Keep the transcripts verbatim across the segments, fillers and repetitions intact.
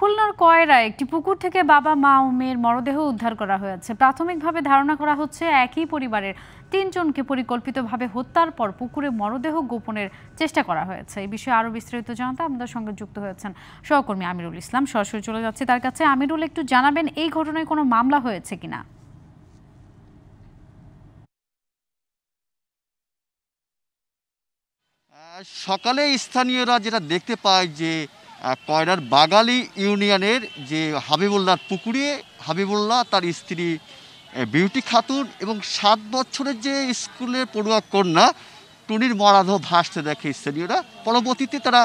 খুলনার কয়রায় একটি পুকুর থেকে বাবা মা ও মেয়ের মরদেহ উদ্ধার করা হয়েছে। প্রাথমিকভাবে ধারণা করা হচ্ছে একই পরিবারের তিনজনকে পরিকল্পিতভাবে হত্যার পর পুকুরে মরদেহ গোপনের চেষ্টা করা হয়েছে। এই বিষয়ে আরো বিস্তারিত জানতে আমাদের সঙ্গে যুক্ত হয়েছেন সহকর্মী আমিরুল ইসলাম। সরাসরি চলে যাচ্ছে তার কাছে। আমিরুল, একটু জানাবেন এই ঘটনায় কোনো মামলা হয়েছে কিনা? সকালে স্থানীয়রা যেটা দেখতে পায় যে কয়রার বাগালি ইউনিয়নের যে হাবিবুল্লাহর পুকুরে হাবিবুল্লাহ, তার স্ত্রী বিউটি খাতুন এবং সাত বছরের যে স্কুলের পড়ুয়া কন্যা টুনির মরদেহ ভাসতে দেখে স্থানীয়রা। পরবর্তীতে তারা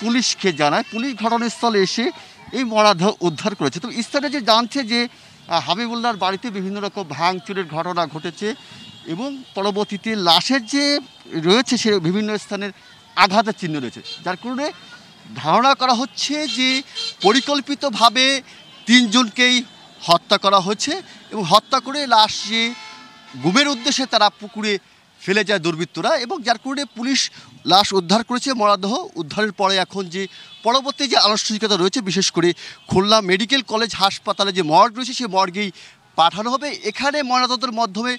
পুলিশকে জানায়, পুলিশ ঘটনাস্থলে এসে এই মরদেহ উদ্ধার করেছে। তো স্থানীয় যে জানছে যে হাবিবুল্লাহর বাড়িতে বিভিন্ন রকম ভাঙচুরের ঘটনা ঘটেছে এবং পরবর্তীতে লাশের যে রয়েছে সে বিভিন্ন স্থানের আঘাতের চিহ্ন রয়েছে, যার কারণে ধারণা করা হচ্ছে যে পরিকল্পিতভাবে তিনজনকেই হত্যা করা হয়েছে এবং হত্যা করে লাশ যে গুমের উদ্দেশ্যে তারা পুকুরে ফেলে যায় দুর্বৃত্তরা, এবং যার কারণে পুলিশ লাশ উদ্ধার করেছে। মরদেহ উদ্ধারের পরে এখন যে পরবর্তী যে আনুষ্ঠানিকতা রয়েছে, বিশেষ করে খুলনা মেডিকেল কলেজ হাসপাতালে যে মর্গ রয়েছে সেই মর্গেই পাঠানো হবে। এখানে ময়নাতদন্তের মাধ্যমে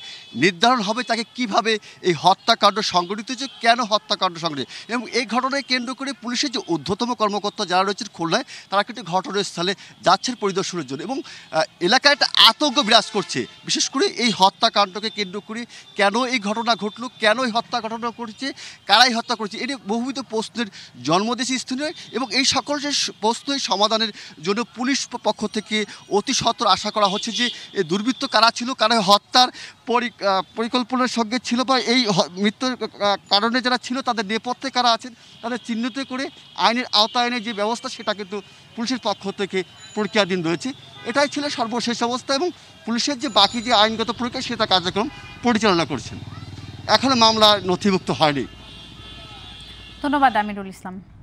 নির্ধারণ হবে তাকে কিভাবে এই হত্যাকাণ্ড সংঘটিত হয়েছে, কেন হত্যাকাণ্ড সংঘটিত, এবং এই ঘটনায় কেন্দ্র করে পুলিশের যে ঊর্ধ্বতম কর্মকর্তা যারা রয়েছেন খুলনায়, তারা কিন্তু ঘটনাস্থলে যাচ্ছেন পরিদর্শনের জন্য। এবং এলাকায় একটা আতঙ্ক বিরাজ করছে, বিশেষ করে এই হত্যাকাণ্ডকে কেন্দ্র করে। কেন এই ঘটনা ঘটল, কেন এই হত্যা ঘটনা ঘটেছে, কারাই হত্যা করেছে, এটি বহুবিধ প্রশ্নের জন্ম দিয়েছে স্থানীয়। এবং এই সকল যে প্রশ্নের সমাধানের জন্য পুলিশ পক্ষ থেকে অতি সত্বর আশা করা হচ্ছে যে দুর্বৃত্ত কারা ছিল, কারা হত্যার পরিকল্পনার সঙ্গে ছিল, বা এই মৃত্যুর কারণে যারা ছিল তাদের নেপথ্যে কারা আছেন, তাদের চিহ্নিত করে আইনের আওতায়নে যে ব্যবস্থা সেটা কিন্তু পুলিশের পক্ষ থেকে প্রক্রিয়াধীন রয়েছে। এটাই ছিল সর্বশেষ অবস্থা এবং পুলিশের যে বাকি যে আইনগত প্রক্রিয়া সেটা কার্যক্রম পরিচালনা করছেন। এখনও মামলা নথিভুক্ত হয়নি। ধন্যবাদ আমিরুল ইসলাম।